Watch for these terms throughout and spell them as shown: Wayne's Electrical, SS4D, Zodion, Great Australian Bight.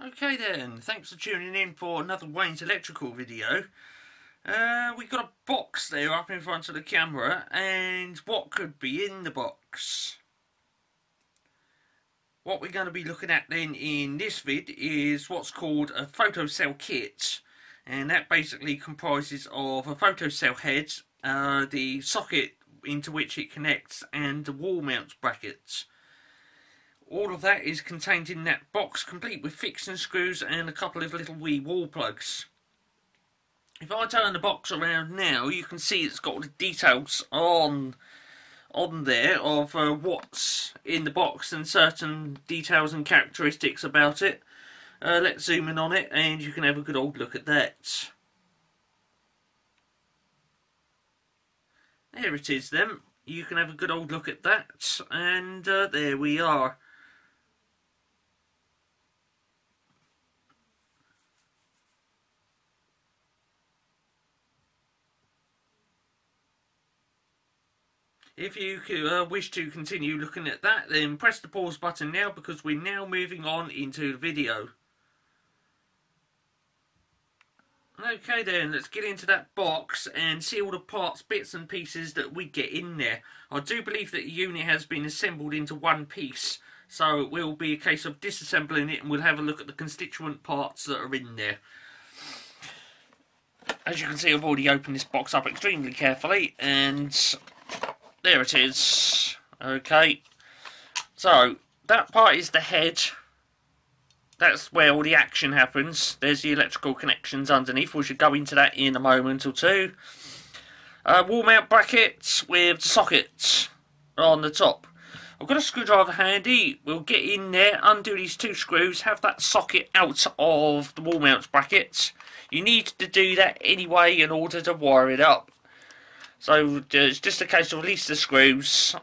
Okay then, thanks for tuning in for another Wayne's Electrical video. We've got a box there up in front of the camera, and what could be in the box? What we're going to be looking at then in this vid is what's called a photocell kit, and that basically comprises of a photocell head, the socket into which it connects, and the wall mount brackets. All of that is contained in that box, complete with fixing screws and a couple of little wee wall plugs. If I turn the box around now, you can see it's got all the details on there of what's in the box and certain details and characteristics about it. Let's zoom in on it and you can have a good old look at that. There it is then. You can have a good old look at that, and there we are. If you wish to continue looking at that, then press the pause button now, because we're now moving on into the video. Okay then, let's get into that box and see all the parts, bits and pieces that we get in there. I do believe that the unit has been assembled into one piece, so it will be a case of disassembling it, and we'll have a look at the constituent parts that are in there. As you can see, I've already opened this box up extremely carefully, and there it is. Okay, so that part is the head. That's where all the action happens. There's the electrical connections underneath. We should go into that in a moment or two. Wall mount brackets with sockets on the top. I've got a screwdriver handy. We'll get in there, undo these two screws, have that socket out of the wall mount brackets. You need to do that anyway in order to wire it up. So it's just a case of release the screws,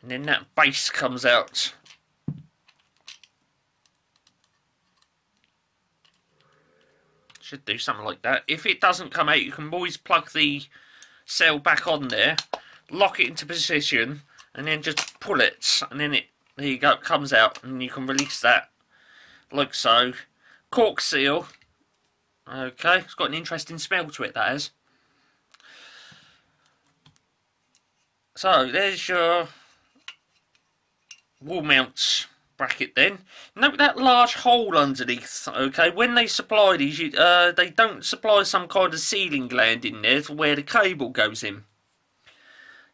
and then that base comes out. Should do something like that. If it doesn't come out, you can always plug the cell back on there, lock it into position, and then just pull it, and then it, there you go, it comes out, and you can release that like so. Cork seal. Okay, it's got an interesting smell to it, that is. So there's your wall mount bracket then. Note that large hole underneath. Okay, when they supply these, they don't supply some kind of sealing gland in there for where the cable goes in.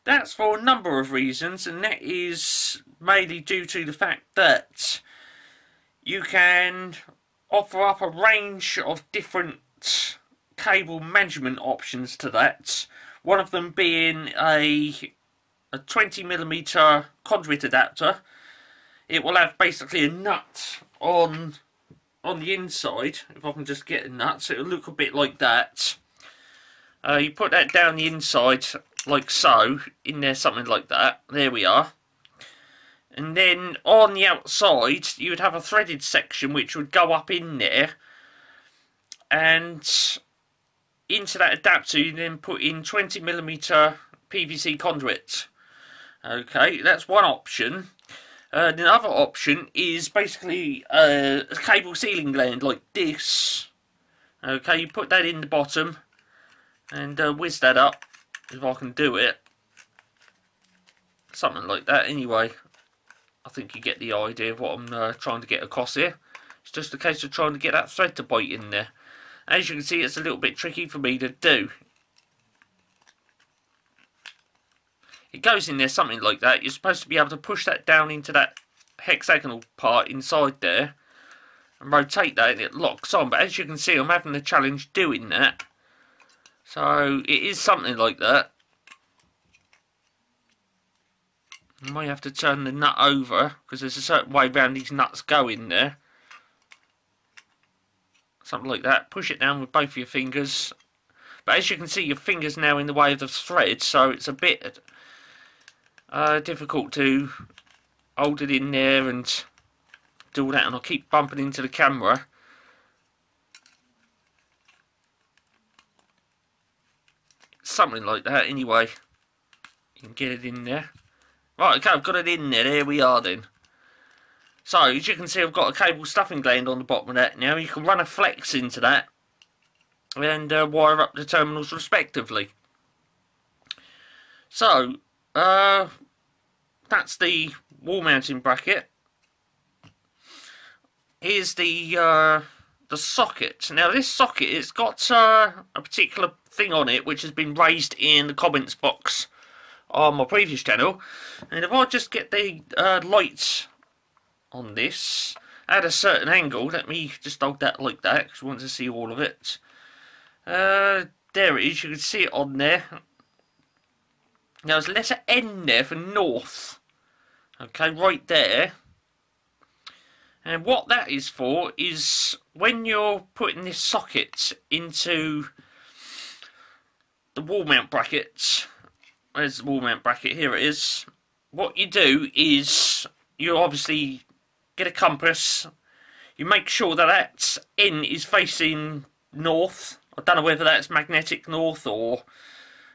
That's for a number of reasons, and that is mainly due to the fact that you can offer up a range of different cable management options to that. One of them being a 20mm conduit adapter. It will have basically a nut on the inside. If I can just get a nut, so it'll look a bit like that. You put that down the inside, like so, in there, something like that. There we are. And then on the outside, you would have a threaded section which would go up in there. And into that adapter, you then put in 20mm PVC conduit. Okay, that's one option. The other option is basically a cable sealing gland like this. Okay, you put that in the bottom and whiz that up, if I can do it. Something like that anyway. I think you get the idea of what I'm trying to get across here. It's just a case of trying to get that thread to bite in there. As you can see, it's a little bit tricky for me to do. It goes in there something like that. You're supposed to be able to push that down into that hexagonal part inside there and rotate that, and it locks on. But as you can see, I'm having a challenge doing that. So it is something like that. I might have to turn the nut over, because there's a certain way around these nuts go in there. Something like that. Push it down with both of your fingers. But as you can see, your finger's now in the way of the thread, so it's a bit difficult to hold it in there and do all that, and I keep bumping into the camera. Something like that, anyway. You can get it in there. Right, okay, I've got it in there. There we are then. So, as you can see, I've got a cable stuffing gland on the bottom of that now. You can run a flex into that and wire up the terminals respectively. So, that's the wall mounting bracket. Here's the socket. Now, this socket, it's got a particular thing on it which has been raised in the comments box on my previous channel. And if I just get the lights on this at a certain angle, let me just hold that like that because I want to see all of it. There it is, you can see it on there. Now there's a letter N there for north, okay, right there. And what that is for is when you're putting this socket into the wall mount bracket, where's the wall mount bracket, here it is, what you do is you obviously get a compass, you make sure that that N is facing north. I don't know whether that's magnetic north or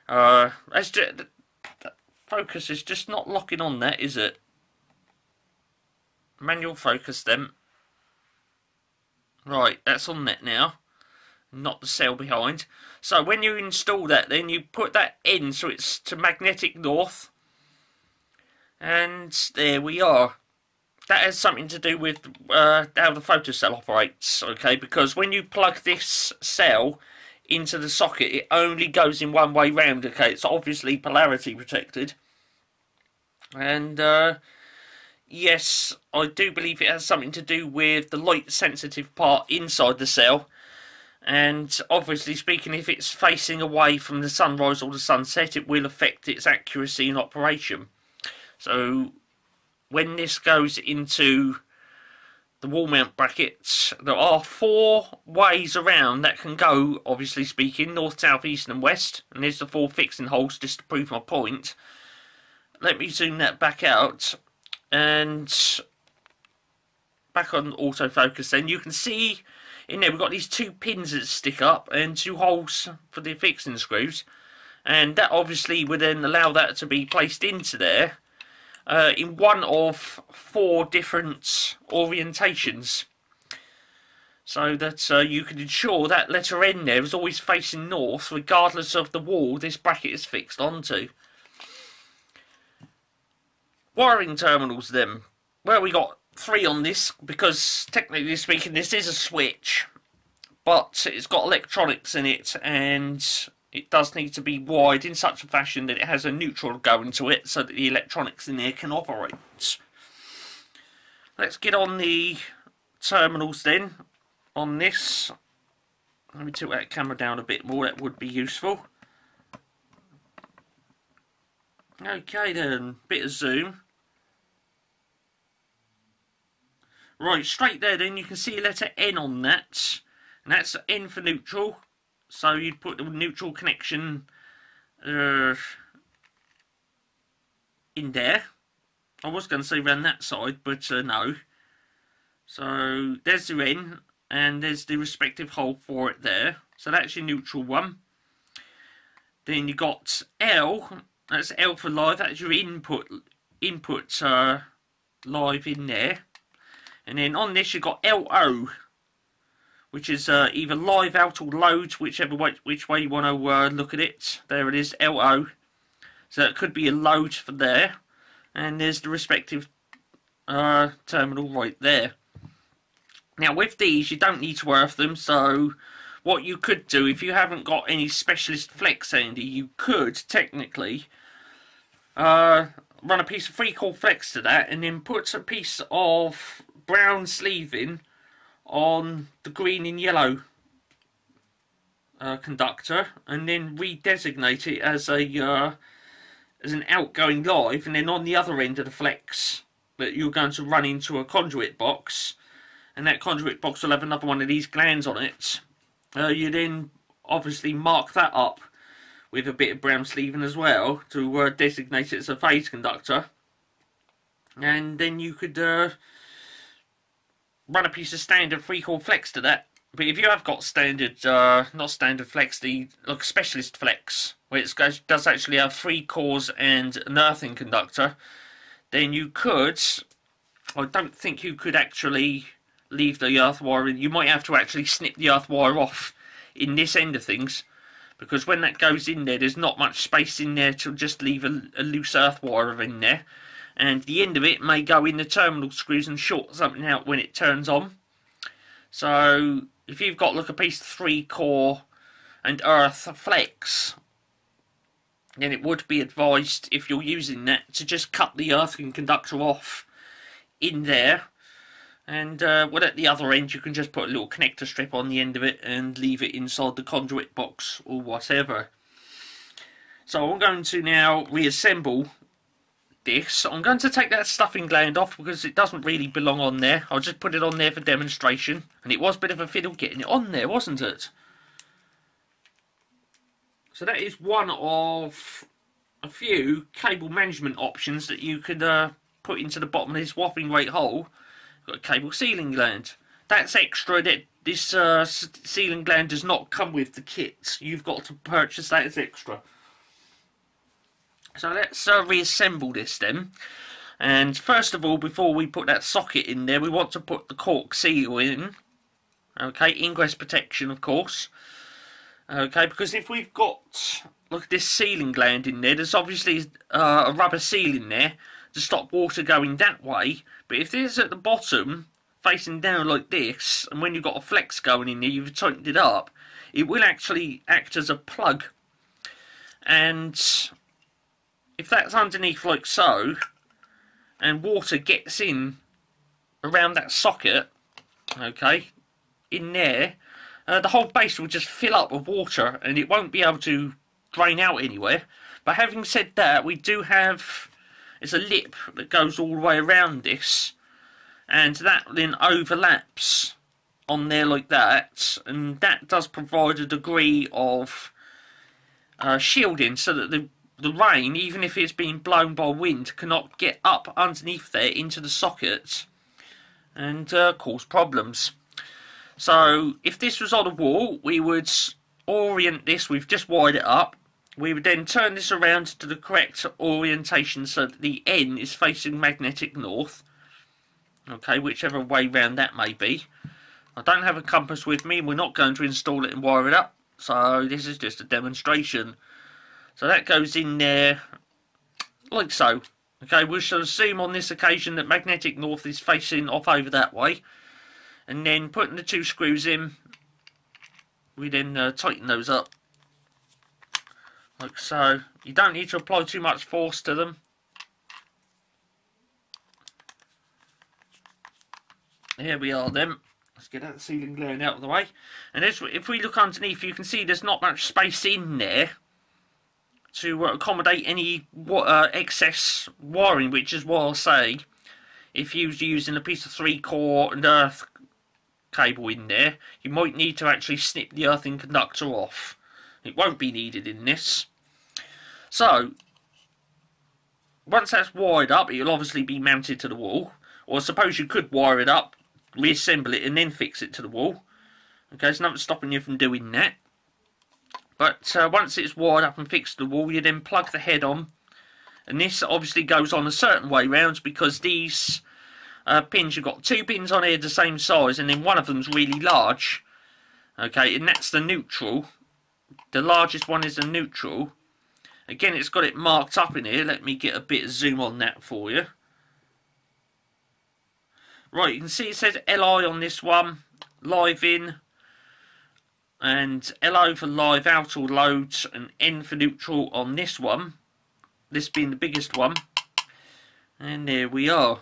that's just, the focus is just not locking on that, is it? Manual focus then. Right, that's on that now, not the cell behind. So when you install that, then you put that in so it's to magnetic north, and there we are. That has something to do with how the photocell operates, okay? Because when you plug this cell into the socket, it only goes in one way round, okay? It's obviously polarity protected. And, yes, I do believe it has something to do with the light-sensitive part inside the cell. And, obviously speaking, if it's facing away from the sunrise or the sunset, it will affect its accuracy in operation. So when this goes into the wall mount brackets, there are 4 ways around that can go, obviously speaking, north, south, east and west. And there's the 4 fixing holes just to prove my point. Let me zoom that back out and back on autofocus then. You can see in there we've got these 2 pins that stick up and 2 holes for the fixing screws. And that obviously would then allow that to be placed into there. In one of 4 different orientations, so that you can ensure that letter N there is always facing north regardless of the wall this bracket is fixed onto. Wiring terminals then, well, we got 3 on this because technically speaking this is a switch, but it's got electronics in it and it does need to be wired in such a fashion that it has a neutral going to it so that the electronics in there can operate. Let's get on the terminals then, on this. Let me tilt that camera down a bit more, that would be useful. Okay then, bit of zoom. Right, straight there then, you can see letter N on that. And that's N for neutral. So you'd put the neutral connection in there. I was going to say around that side, but no. So there's the N, and there's the respective hole for it there. So that's your neutral one. Then you got L. That's L for live. That's your input live in there. And then on this you've got LO, which is either live out or load, whichever way, which way you want to look at it. There it is, LO. So it could be a load for there. And there's the respective terminal right there. Now with these, you don't need to earth them. So what you could do, if you haven't got any specialist flex handy, you could technically run a piece of 3-coil flex to that and then put a piece of brown sleeving on the green and yellow conductor, and then redesignate it as a as an outgoing live, and then on the other end of the flex that you're going to run into a conduit box, and that conduit box will have another one of these glands on it. You then obviously mark that up with a bit of brown sleeving as well to designate it as a phase conductor, and then you could run a piece of standard 3-chord flex to that. But if you have got standard, not standard flex, the like specialist flex, where it does actually have 3 cores and an earthing conductor, then you could, I don't think you could actually leave the earth wire in. You might have to actually snip the earth wire off in this end of things, because when that goes in there, there's not much space in there to just leave a loose earth wire in there. And the end of it may go in the terminal screws and short something out when it turns on. So if you've got like a piece 3-core and earth flex, then it would be advised, if you're using that, to just cut the earthing conductor off in there, and well, at the other end you can just put a little connector strip on the end of it and leave it inside the conduit box or whatever. So I'm going to now reassemble this. I'm going to take that stuffing gland off because it doesn't really belong on there. I'll just put it on there for demonstration, and it was a bit of a fiddle getting it on there, wasn't it? So that is one of a few cable management options that you could put into the bottom of this whopping great hole. Got a cable sealing gland. That's extra. That this sealing gland does not come with the kit. You've got to purchase that as extra. So let's reassemble this then. And first of all, before we put that socket in there, we want to put the cork seal in. Okay, ingress protection, of course. Okay, because if we've got, look, this sealing gland in there, there's obviously a rubber seal in there to stop water going that way. But if this is at the bottom facing down like this, and when you've got a flex going in there, you've tightened it up, it will actually act as a plug. And if that's underneath like so, and water gets in around that socket, okay, in there, the whole base will just fill up with water and it won't be able to drain out anywhere. But having said that, we do have, it's a lip that goes all the way around this, and that then overlaps on there like that, and that does provide a degree of shielding so that the rain, even if it's being blown by wind, cannot get up underneath there into the socket and cause problems. So if this was on a wall, we would orient this, we've just wired it up, we would then turn this around to the correct orientation so that the N is facing magnetic north. Okay, whichever way round that may be. I don't have a compass with me, and we're not going to install it and wire it up, so this is just a demonstration. So that goes in there, like so. Okay, we shall assume on this occasion that magnetic north is facing off over that way. And then putting the 2 screws in, we then tighten those up. Like so. You don't need to apply too much force to them. Here we are then. Let's get that sealing gland out of the way. And if we look underneath, you can see there's not much space in there to accommodate any excess wiring, which is why I say, if you're using a piece of 3-core and earth cable in there, you might need to actually snip the earthing conductor off. It won't be needed in this. So once that's wired up, it'll obviously be mounted to the wall. Or I suppose you could wire it up, reassemble it, and then fix it to the wall. Okay, there's nothing stopping you from doing that. But once it's wired up and fixed to the wall, you then plug the head on. And this obviously goes on a certain way round, because these pins, you've got 2 pins on here the same size, and then one of them's really large. Okay, and that's the neutral. The largest one is the neutral. Again, it's got it marked up in here. Let me get a bit of zoom on that for you. Right, you can see it says LI on this one. Live in. And LO for live out or loads. And N for neutral on this one. This being the biggest one. And there we are.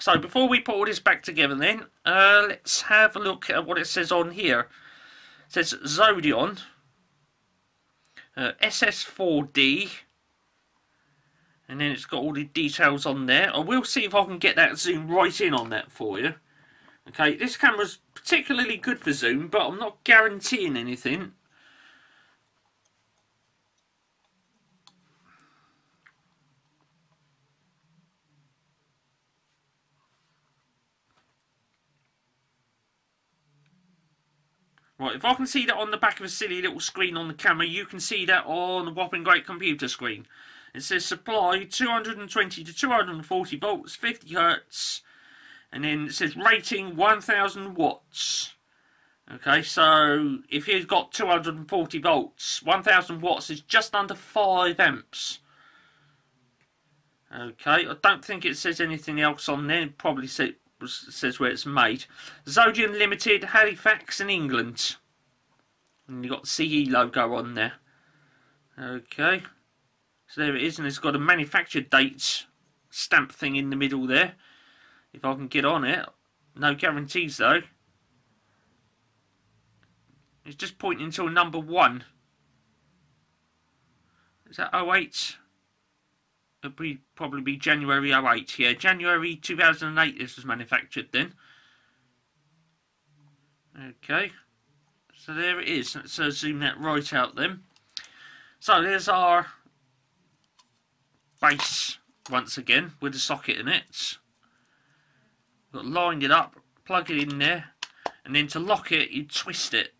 So before we put all this back together then, let's have a look at what it says on here. It says Zodion. SS4D, and then it's got all the details on there. I will see if I can get that zoom right in on that for you. Okay, this camera's particularly good for zoom, but I'm not guaranteeing anything. Right, if I can see that on the back of a silly little screen on the camera, you can see that on the whopping great computer screen. It says supply 220 to 240 volts, 50 hertz, and then it says rating 1000 watts. Okay, so if you've got 240 volts, 1000 watts is just under 5 amps. Okay, I don't think it says anything else on there. It probably says where it's made. Zodion Limited, Halifax in England. And you've got the CE logo on there. Okay, so there it is, and it's got a manufacture date stamp thing in the middle there. If I can get on it, no guarantees though. It's just pointing to number 1. Is that 08? It'll probably be January 08. Yeah, January 2008 this was manufactured then. Okay. So there it is. Let's zoom that right out then. So there's our base once again with the socket in it. We've got to line it up, plug it in there, and then to lock it you twist it.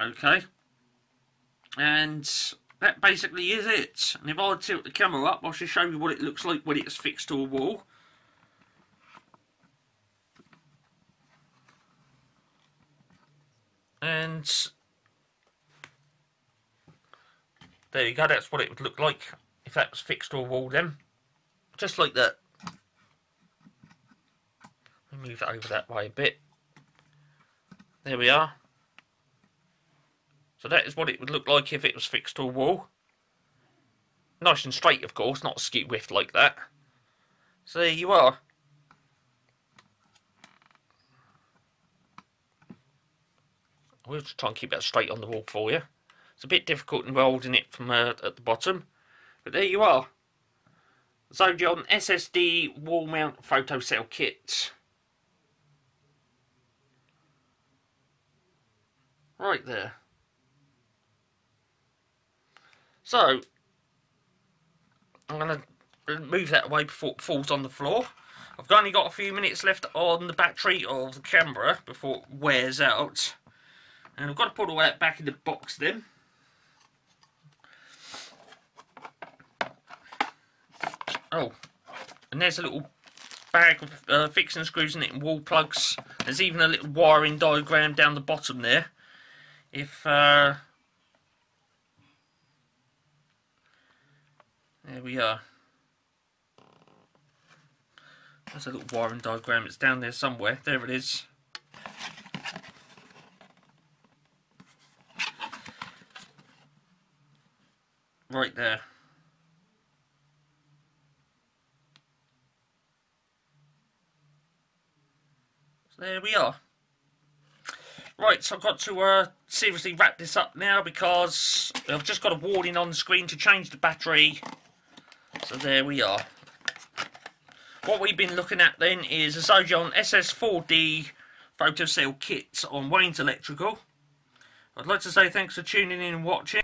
Okay, and that basically is it. And if I tilt the camera up, I should show you what it looks like when it's fixed to a wall. And there you go, that's what it would look like if that was fixed to a wall then. Just like that. Let me move it over that way a bit. There we are. So that is what it would look like if it was fixed to a wall. Nice and straight, of course, not skew-whiffed like that. So there you are. We'll just try and keep that straight on the wall for you. It's a bit difficult in welding it from at the bottom. But there you are. Zodion SSD wall mount photocell kit. Right there. So, I'm going to move that away before it falls on the floor. I've only got a few minutes left on the battery of the camera before it wears out. And I've got to put all that back in the box then. Oh, and there's a little bag of fixing screws in it and wall plugs. There's even a little wiring diagram down the bottom there. If... there we are. That's a little wiring diagram. It's down there somewhere. There it is. Right there. So there we are. Right, so I've got to seriously wrap this up now because I've just got a warning on the screen to change the battery. So there we are. What we've been looking at then is a Zodion SS4D photocell kit on Wayne's Electrical. I'd like to say thanks for tuning in and watching.